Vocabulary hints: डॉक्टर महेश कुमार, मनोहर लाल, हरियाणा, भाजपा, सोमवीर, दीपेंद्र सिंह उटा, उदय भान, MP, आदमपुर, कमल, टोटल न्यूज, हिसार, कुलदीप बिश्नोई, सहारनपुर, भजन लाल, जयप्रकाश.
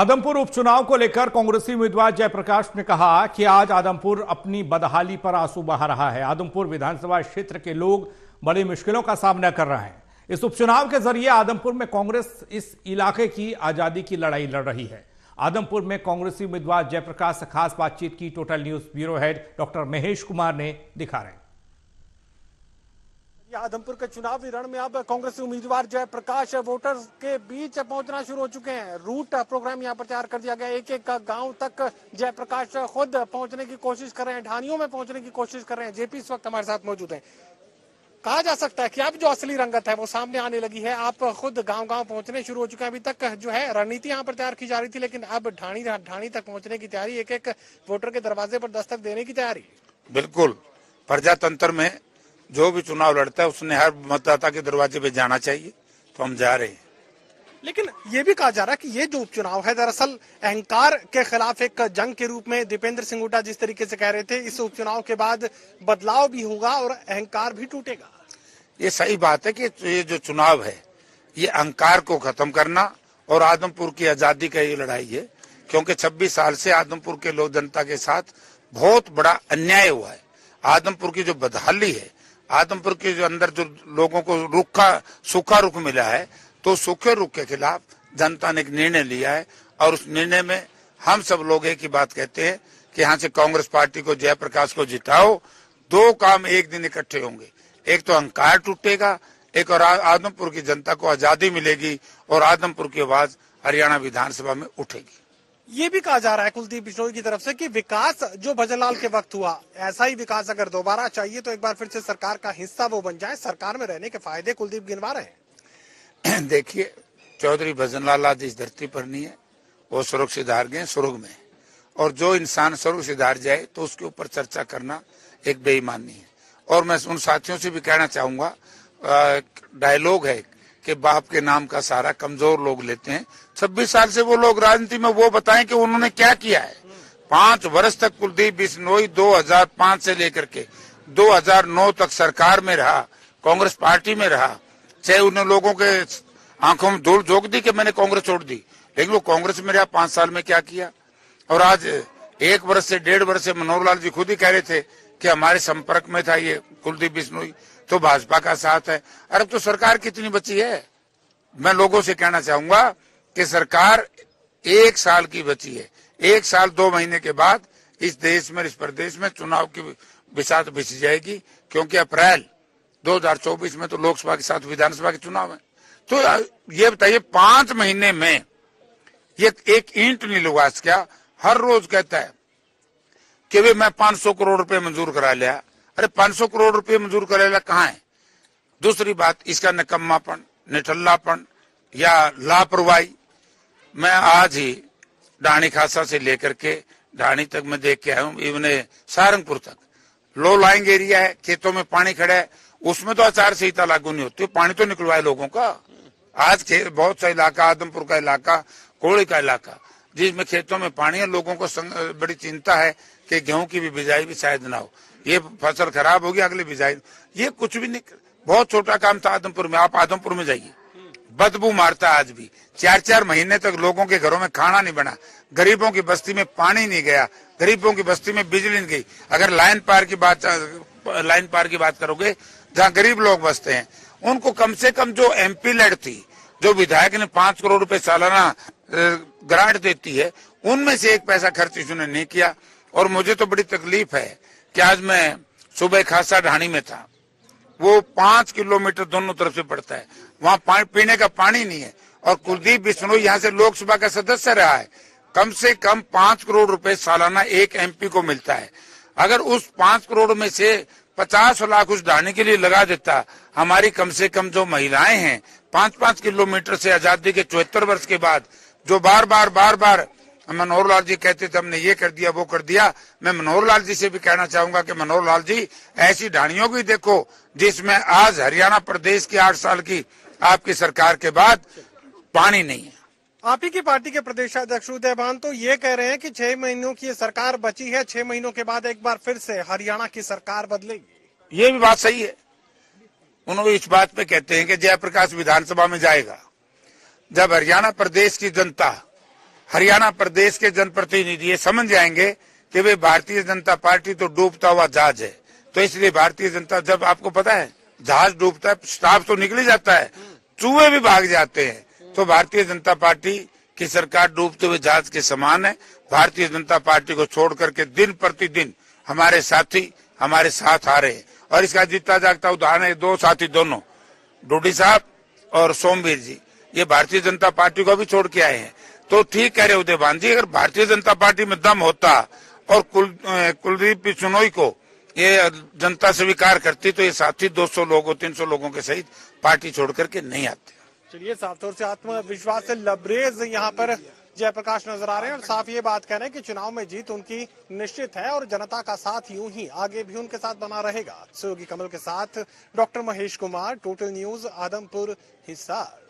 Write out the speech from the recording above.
आदमपुर उपचुनाव को लेकर कांग्रेसी उम्मीदवार जयप्रकाश ने कहा कि आज आदमपुर अपनी बदहाली पर आंसू बहा रहा है। आदमपुर विधानसभा क्षेत्र के लोग बड़ी मुश्किलों का सामना कर रहे हैं। इस उपचुनाव के जरिए आदमपुर में कांग्रेस इस इलाके की आजादी की लड़ाई लड़ रही है। आदमपुर में कांग्रेसी उम्मीदवार जयप्रकाश से खास बातचीत की टोटल न्यूज bureau head डॉक्टर महेश कुमार ने। दिखा रहे आदमपुर के चुनावी रण में अब कांग्रेस उम्मीदवार जयप्रकाश वोटर्स के बीच पहुंचना शुरू हो चुके हैं। रूट प्रोग्राम यहां पर तैयार कर दिया गया, एक एक गांव तक जयप्रकाश खुद पहुंचने की कोशिश कर रहे हैं, ढानियों में पहुंचने की कोशिश कर रहे हैं। जेपी इस वक्त हमारे साथ मौजूद हैं। कहा जा सकता है कि अब जो असली रंगत है वो सामने आने लगी है। आप खुद गांव-गांव पहुंचने शुरू हो चुके हैं। अभी तक जो है रणनीति यहाँ पर तैयार की जा रही थी, लेकिन अब ढाणी तक पहुंचने की तैयारी, एक एक वोटर के दरवाजे पर दस्तक देने की तैयारी। बिल्कुल, प्रजातंत्र में जो भी चुनाव लड़ता है उसने हर मतदाता के दरवाजे पे जाना चाहिए, तो हम जा रहे हैं। लेकिन ये भी कहा जा रहा है कि ये जो उपचुनाव है दरअसल अहंकार के खिलाफ एक जंग के रूप में दीपेंद्र सिंह उटा जिस तरीके से कह रहे थे, इस उपचुनाव के बाद बदलाव भी होगा और अहंकार भी टूटेगा। ये सही बात है कि ये जो चुनाव है ये अहंकार को खत्म करना और आदमपुर की आजादी का ये लड़ाई है, क्योंकि 26 साल से आदमपुर के लोक जनता के साथ बहुत बड़ा अन्याय हुआ है। आदमपुर की जो बदहाली है, आदमपुर के जो अंदर जो लोगों को सूखा रुख मिला है, तो सूखे रुख के खिलाफ जनता ने एक निर्णय लिया है और उस निर्णय में हम सब लोग एक ही बात कहते हैं कि यहाँ से कांग्रेस पार्टी को जयप्रकाश को जिताओ। दो काम एक दिन इकट्ठे होंगे, एक तो अहंकार टूटेगा, एक और आदमपुर की जनता को आजादी मिलेगी और आदमपुर की आवाज हरियाणा विधानसभा में उठेगी। ये भी कहा जा रहा है कुलदीप बिश्नोई की तरफ से कि विकास जो भजन लाल के वक्त हुआ ऐसा ही विकास अगर दोबारा चाहिए तो एक बार फिर से सरकार का हिस्सा वो बन जाए। सरकार में रहने के फायदे कुलदीप गिनवा रहे हैं। देखिए, चौधरी भजन लाल आज इस धरती पर नहीं है, वो स्वर्ग सिधार गए स्वर्ग में, और जो इंसान स्वर्ग सिधार जाए तो उसके ऊपर चर्चा करना एक बेईमानी है। और मैं उन साथियों से भी कहना चाहूंगा, डायलॉग है कि बाप के नाम का सारा कमजोर लोग लेते हैं। 26 साल से वो लोग राजनीति में, वो बताएं कि उन्होंने क्या किया है। 5 वर्ष तक कुलदीप बिश्नोई 2005 से लेकर के 2009 तक सरकार में रहा, कांग्रेस पार्टी में रहा। चाहे उन्हें लोगों के आंखों में धूल झोंक दी कि मैंने कांग्रेस छोड़ दी, लेकिन वो कांग्रेस में रहा। 5 साल में क्या किया, और आज 1 वर्ष से 1.5 वर्ष से मनोहर लाल जी खुद ही कह रहे थे कि हमारे संपर्क में था ये कुलदीप बिश्नोई, तो भाजपा का साथ है। अब तो सरकार कितनी बची है? मैं लोगों से कहना चाहूंगा कि सरकार 1 साल की बची है। 1 साल 2 महीने के बाद इस देश में, इस प्रदेश में चुनाव की बिसात बिछ जाएगी, क्योंकि अप्रैल 2024 में तो लोकसभा के साथ विधानसभा के चुनाव है। तो ये बताइए, 5 महीने में ये एक ईंट नहीं लगा सका। हर रोज कहता है कि वे मैं 500 करोड़ रुपए मंजूर करा लिया। अरे 500 करोड़ रुपए मंजूर करा लिया कहाँ है? दूसरी बात, इसका निकम्मापन, निठल्लापन या लापरवाही। मैं आज ही ढाणी खासा से लेकर के ढाणी तक मैं देख के आया हूँ, इवन सहारनपुर तक। लो लाइंग एरिया है, खेतों में पानी खड़ा है, उसमें तो आचार संहिता लागू नहीं होती, पानी तो निकलवाए लोगों का। आज बहुत सा इलाका, आदमपुर का इलाका, कोड़ी का इलाका, जिसमें खेतों में पानी है, लोगों को बड़ी चिंता है कि गेहूं की भी बिजाई भी शायद ना हो, ये फसल खराब होगी अगली बिजाई। ये कुछ भी नहीं, बहुत छोटा काम था आदमपुर में। आप आदमपुर में जाइए, बदबू मारता आज भी। 4-4 महीने तक लोगों के घरों में खाना नहीं बना, गरीबों की बस्ती में पानी नहीं गया, गरीबों की बस्ती में बिजली नहीं गई। अगर लाइन पार की बात करोगे, जहाँ गरीब लोग बसते हैं, उनको कम से कम जो MP लड़ थी, जो विधायक ने 5 करोड़ रुपए सालाना ग्रांट देती है, उनमें से एक पैसा खर्च इसने नहीं किया। और मुझे तो बड़ी तकलीफ है कि आज मैं सुबह खासा ढाणी में था, वो 5 किलोमीटर दोनों तरफ से पड़ता है, वहाँ पीने का पानी नहीं है। और कुलदीप बिश्नोई यहाँ से लोकसभा का सदस्य रहा है, कम से कम 5 करोड़ रुपए सालाना एक MP को मिलता है। अगर उस 5 करोड़ में से 50 लाख उस ढाणी के लिए लगा देता, हमारी कम से कम जो महिलाएं हैं 5-5 किलोमीटर से आजादी के 74 वर्ष के बाद, जो बार बार मनोहर लाल जी कहते थे हमने ये कर दिया वो कर दिया, मैं मनोहर लाल जी से भी कहना चाहूंगा कि मनोहर लाल जी ऐसी ढाणियों को देखो जिसमें आज हरियाणा प्रदेश की 8 साल की आपकी सरकार के बाद पानी नहीं है। आप ही की पार्टी के प्रदेशाध्यक्ष उदय भान तो ये कह रहे हैं कि 6 महीनों की सरकार बची है, 6 महीनों के बाद एक बार फिर से हरियाणा की सरकार बदलेगी। ये भी बात सही है। उन्होंने इस बात पे कहते हैं कि जयप्रकाश विधानसभा में जाएगा। जब हरियाणा प्रदेश की जनता हरियाणा प्रदेश के जनप्रतिनिधि ये समझ जाएंगे कि वे भारतीय जनता पार्टी तो डूबता हुआ जहाज है, तो इसलिए भारतीय जनता, जब आपको पता है जहाज डूबता है स्टाफ तो निकल ही जाता है, चूहे भी भाग जाते हैं, तो भारतीय जनता पार्टी की सरकार डूबते हुए जहाज के समान है। भारतीय जनता पार्टी को छोड़ करके दिन प्रतिदिन हमारे साथी हमारे साथ आ रहे हैं और इसका जीता जागता उदाहरण है दो साथी, दोनों डोडी साहब और सोमवीर जी, ये भारतीय जनता पार्टी को भी छोड़ के आए हैं। तो ठीक कह रहे उदय भान जी, अगर भारतीय जनता पार्टी में दम होता और कुलदीप बिश्नोई को ये जनता स्वीकार करती तो ये साथी 200 लोगों 300 लोगों के सहित पार्टी छोड़ करके नहीं आते। चलिए, साफ तौर से आत्मविश्वास से लबरेज यहाँ पर जयप्रकाश नजर आ रहे हैं और साफ ये बात कह रहे हैं कि चुनाव में जीत उनकी निश्चित है और जनता का साथ यूं ही आगे भी उनके साथ बना रहेगा। सहयोगी कमल के साथ डॉक्टर महेश कुमार, टोटल न्यूज, आदमपुर, हिसार।